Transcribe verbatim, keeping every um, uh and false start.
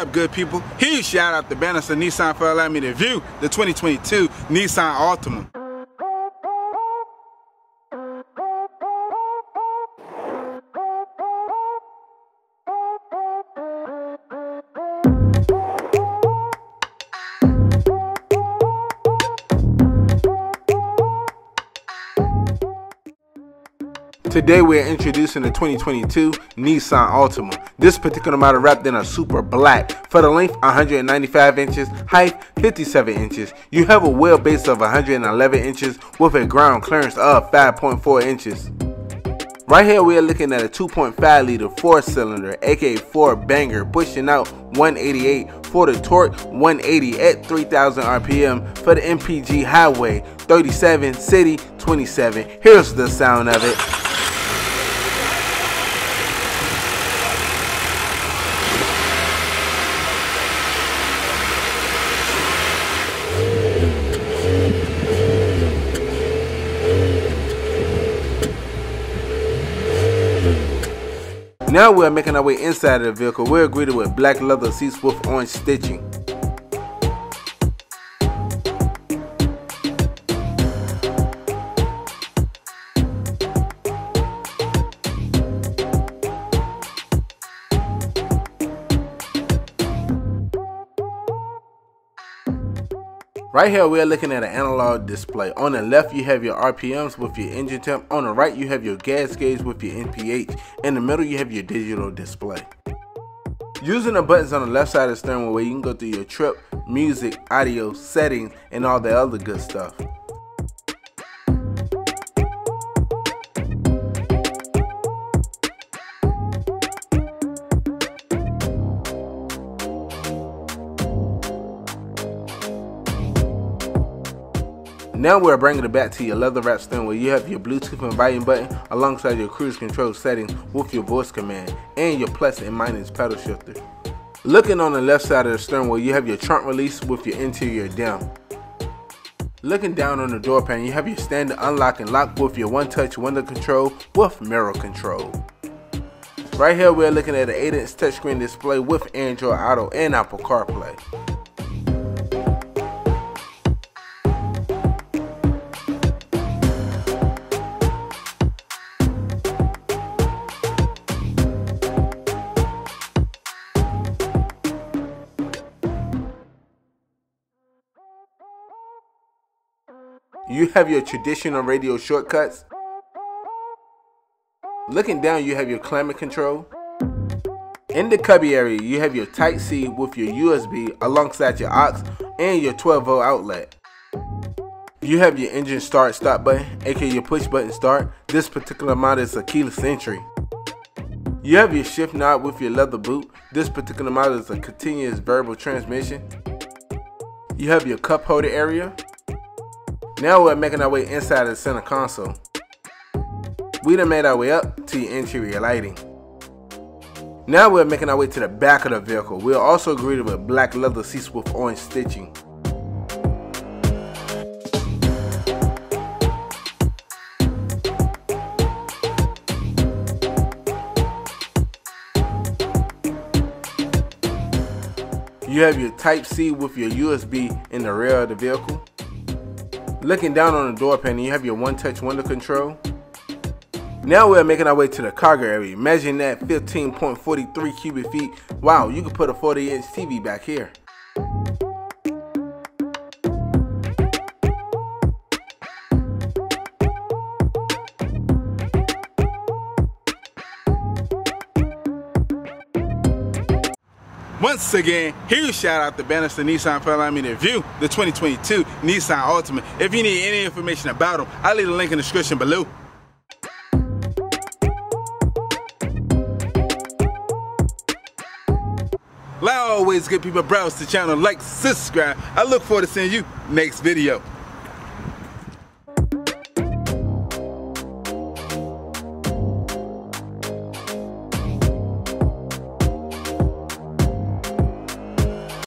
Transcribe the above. up, good people? Huge shout out to Bannister Nissan for allowing me to view the twenty twenty-two Nissan Altima. Today we are introducing the twenty twenty-two Nissan Altima. This particular model wrapped in a super black. For the length one hundred ninety-five inches, height fifty-seven inches. You have a wheelbase of one hundred eleven inches with a ground clearance of five point four inches. Right here we are looking at a two point five liter four cylinder, aka four banger, pushing out one eighty-eight for the torque, one eighty at three thousand R P M for the M P G highway, thirty-seven city, twenty-seven. Here's the sound of it. Now we're making our way inside of the vehicle. We're greeted with black leather seats with orange stitching. Right here we are looking at an analog display. On the left you have your R P Ms with your engine temp. On the right you have your gas gauge with your N P H. In the middle you have your digital display. Using the buttons on the left side of the steering wheel, you can go through your trip, music, audio, settings, and all the other good stuff. Now we're bringing it back to your leather wrap steering where you have your Bluetooth and volume button alongside your cruise control settings with your voice command and your plus and minus pedal shifter. Looking on the left side of the steering wheel, you have your trunk release with your interior down. Looking down on the door panel, you have your standard unlock and lock with your one-touch window control with mirror control. Right here we're looking at an eight inch touchscreen display with Android Auto and Apple CarPlay. You have your traditional radio shortcuts. Looking down, you have your climate control. In the cubby area, you have your Type-C with your U S B alongside your aux and your twelve volt outlet. You have your engine start stop button, aka your push button start. This particular model is a keyless entry. You have your shift knob with your leather boot. This particular model is a continuous variable transmission. You have your cup holder area. Now we're making our way inside of the center console. We done made our way up to your interior lighting. Now we're making our way to the back of the vehicle. We're also greeted with black leather seats with orange stitching. You have your Type-C with your U S B in the rear of the vehicle. Looking down on the door panel, you have your one-touch window control. Now we're making our way to the cargo area, measuring that fifteen point four three cubic feet. Wow, you could put a forty inch T V back here. Once again, huge shout out to Bannister Nissan for allowing me to view the twenty twenty-two Nissan Altima. If you need any information about them, I'll leave a link in the description below. Like always, good people, browse the channel, like, subscribe. I look forward to seeing you next video.